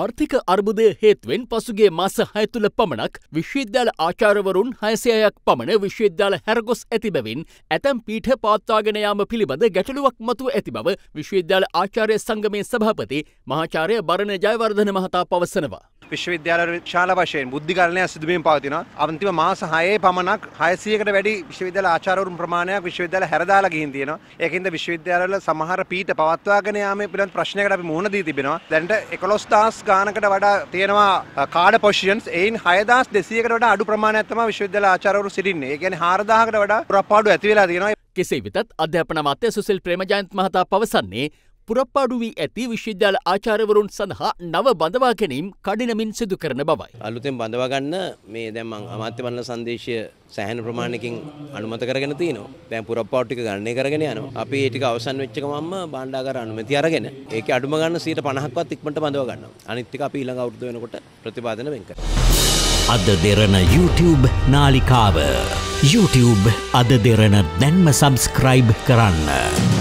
ආර්ථික අර්බුදය හේතුවෙන් පසුගිය මාස 6 තුල පමණක් විශ්වවිද්‍යාල ආචාර්යවරුන් 600ක් පමණ විශ්වවිද්‍යාල හැරගොස් ඇති බැවින් ඇතැම් පීඨ පවත්වාගෙන යාම පිළිබඳ ගැටලුවක් මතුව ඇති බව විශ්වවිද්‍යාල ආචාර්ය සංගමේ සභාපති මහාචාර්ය බරණ ජයවර්ධන මහතා පවසනවා. විශ්වවිද්‍යාල ශාලා වශයෙන් බුද්ධිගලණය සිදුවීම පවතිනවා. අන්තිම මාස 6 පමණක් 600කට වැඩි විශ්වවිද්‍යාල ආචාර්යවරුන් ප්‍රමාණයක් විශ්වවිද්‍යාල හැරදාලා ගිහින් තියෙනවා. ඒකින්ද විශ්වවිද්‍යාලවල සමහර පීඨ පවත්වාගෙන යාමේ පිළිබඳ ප්‍රශ්නයකට අපි මුහුණ දී තිබෙනවා. දැනට 11000 ගානකට වඩා තියෙනවා කාඩ පොසිෂන්ස් එයින් 6200කට වඩා අඩු ප්‍රමාණයක් තමයි විශ්වවිද්‍යාල ආචාර්යවරු සිටින්නේ. ඒ කියන්නේ 4000කට වඩා පුරප්පාඩු ඇති වෙලා තියෙනවා. කෙසේ වෙතත් අධ්‍යාපන අමාත්‍ය සුසිල් ප්‍රේමජයන්ත මහතා පවසන්නේ පුරප්පාඩු වී ඇති විශ්වවිද්‍යාල ආචාර්යවරුන් සඳහා නව බඳවා ගැනීම කඩිනමින් සිදු කරන බවයි. අලුතෙන් බඳවා ගන්න මේ දැන් මම අමාත්‍ය මණ්ඩල සංදේශය සෑහෙන ප්‍රමාණයකින් අනුමත කරගෙන තිනවා. දැන් පුරප්පාඩු ටික ගණනය කරගෙන යනවා. අපි ඒ ටික අවසන් වෙච්ච ගමන්ම භාණ්ඩාගාර අනුමැතිය අරගෙන ඒකේ අඩුම ගන්න 50%ක්වත් ඉක්මනට බඳවා ගන්නවා. අනිත් ටික අපි ඊළඟ අවුරුද්ද වෙනකොට ප්‍රතිපාදන වෙන් කරනවා. අද දෙරණ YouTube නාලිකාව. YouTube අද දෙරණ දැන්ම subscribe කරන්න.